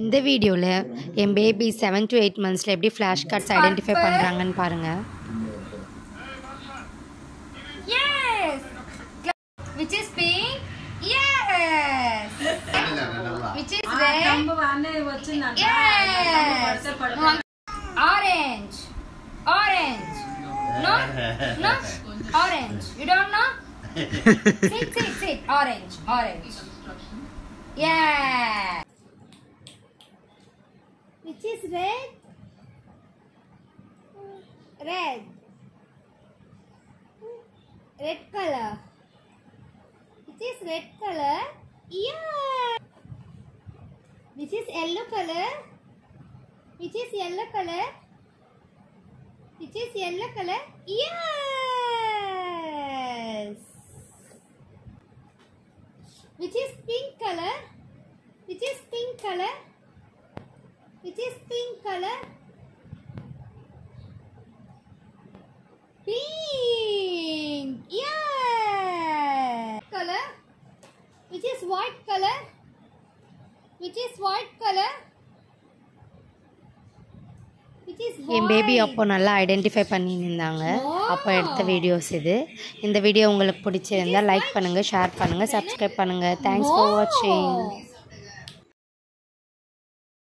In the video, a baby 7 to 8 months la flash cards identify pandranganu parunga. Yes. Which is pink? Yes. Which is red? Yes. Orange. Orange. No? No? Orange. You don't know? Sit. Orange. Yeah. Which is red? Red. Red color. Which is red color? Yeah. Which is yellow color? Which is yellow color? Which is yellow color? Yes. Which is pink color? Which is pink color? Which is pink color? Pink! Yeah! Color? Which is white color? Which is white color? Which is white? Em baby appo nalla identify pannindaanga appo edutha videos idu. Indha video ungalku pidichirundha like pannunga, share pannunga, subscribe pannunga. Thanks for watching.